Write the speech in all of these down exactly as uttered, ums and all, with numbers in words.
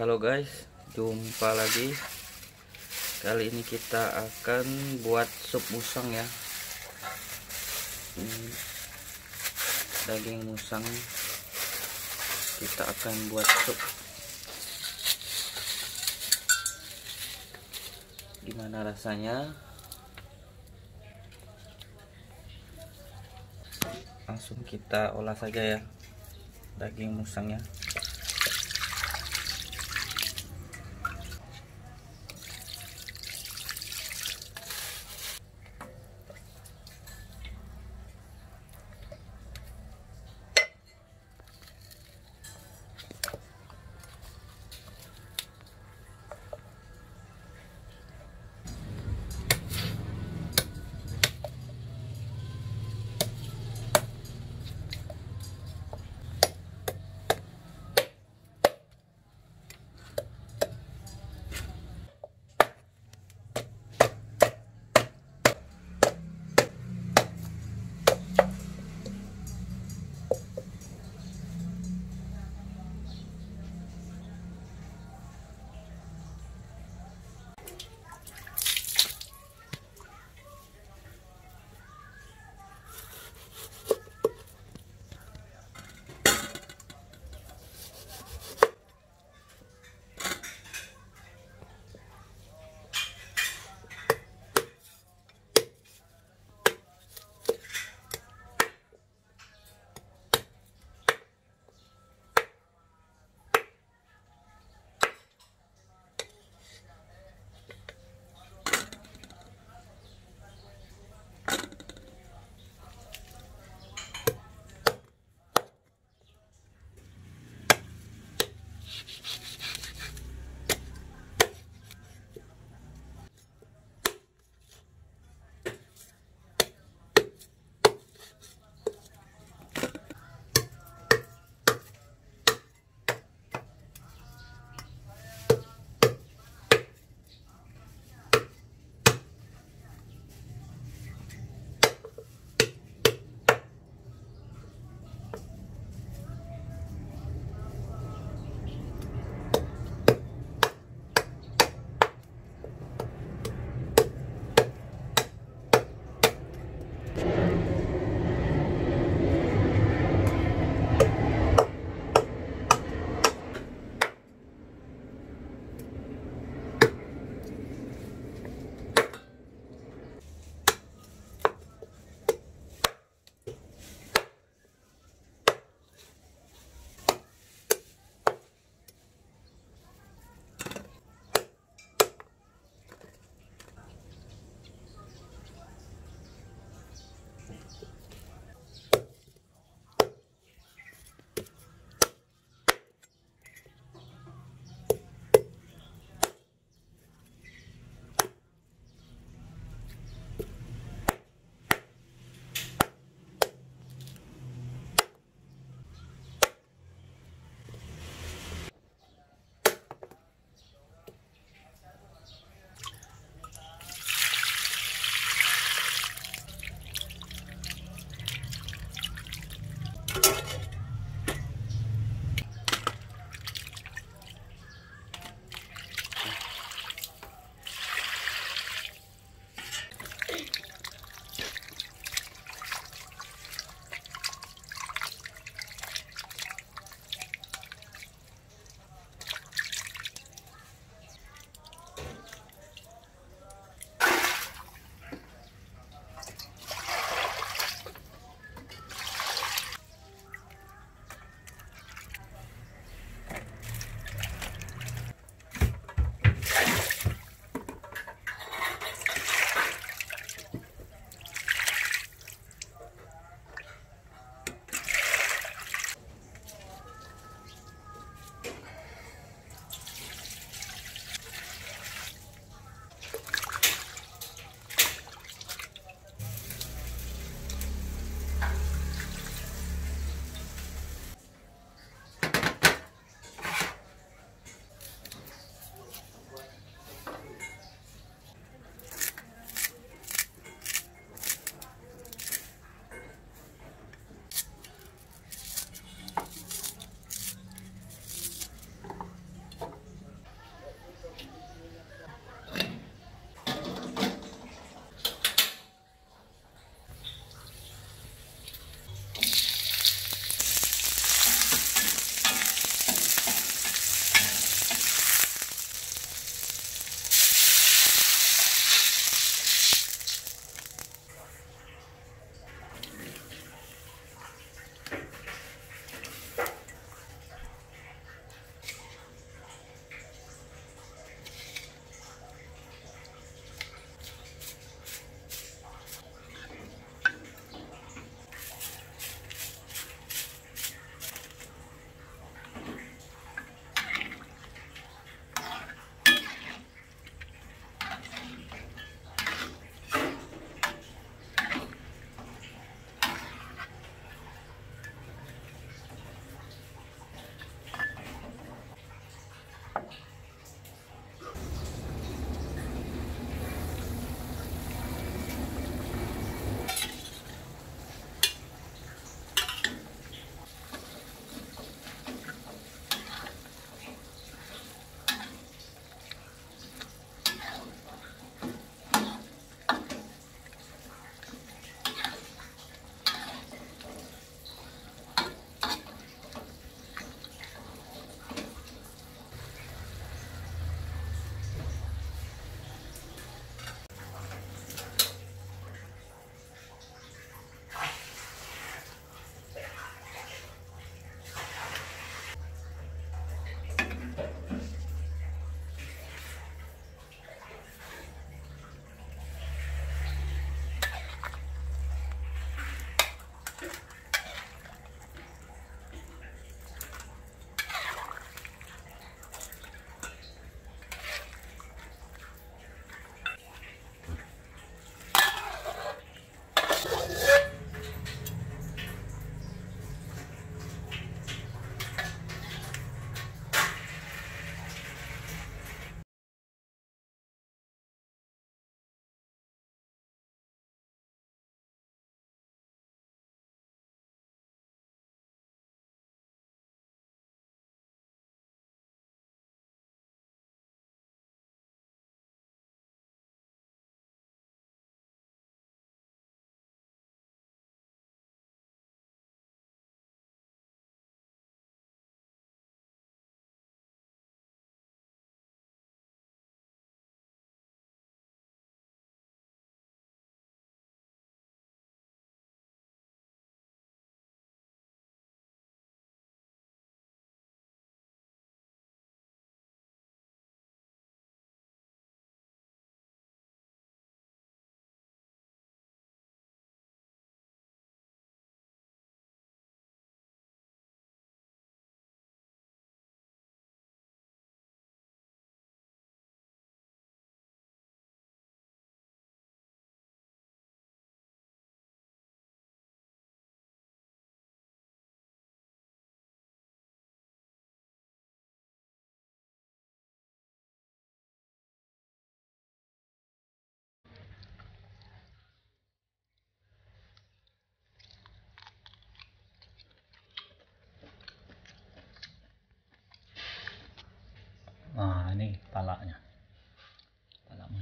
Halo guys, jumpa lagi. Kali ini kita akan buat sup musang ya. Ini daging musang kita akan buat sup. Gimana rasanya? Langsung kita olah saja ya daging musangnya.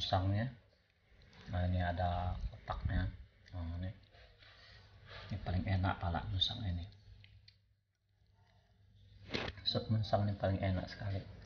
pisangnya. Nah ini ada kotaknya. Nah, ini. ini paling enak pala musang ini. Sup musang ini paling enak sekali.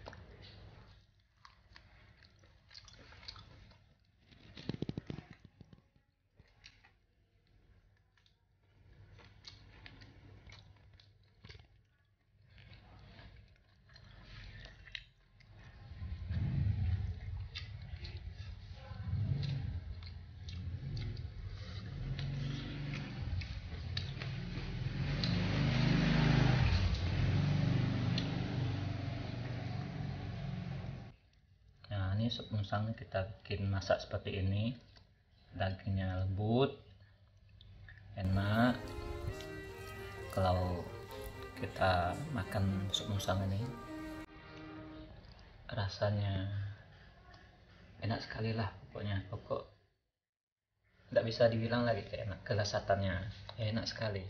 Sup musang kita bikin masak seperti ini, dagingnya lembut enak. Kalau kita makan sup musang ini rasanya enak sekali lah pokoknya, pokok tidak bisa dibilang lagi enak, kelasatannya enak sekali.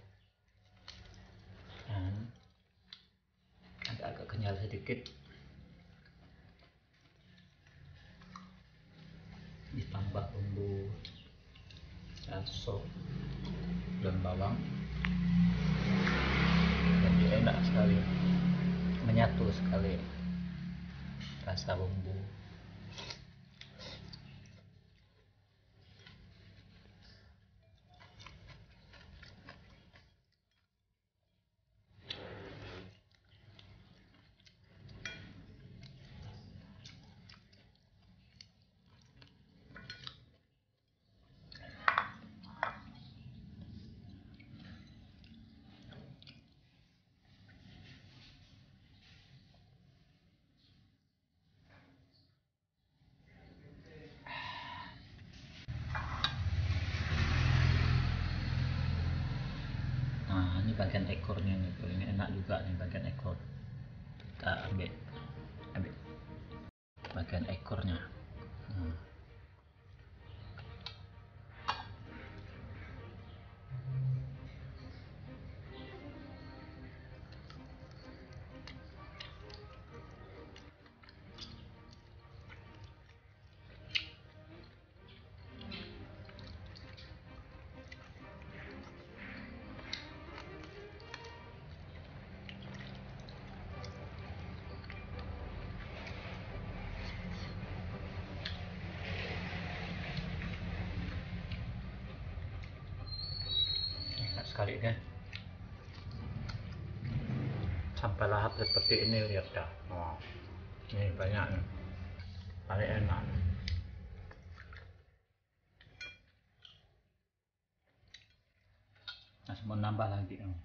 Dan agak-agak kenyal sedikit ditambah bumbu asam dan bawang, jadi enak sekali, menyatu sekali rasa bumbu. Bagian ekornya nih, ini enak juga nih bagian ekor. Kita ambil, ambil bagian ekornya. Hmm. Sekali deh, sampai lahap seperti ini, lihat dah. Oh, ini banyak nih, paling enak nih. Nah, mau nambah lagi nih.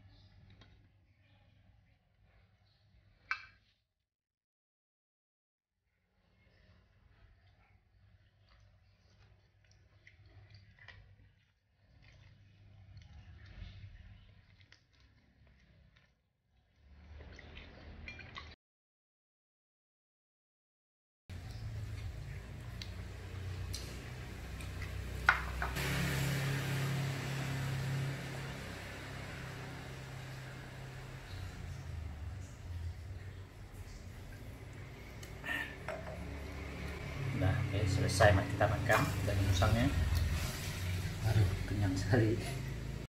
Selesai kita makan dari musangnya, aduh kenyang sekali.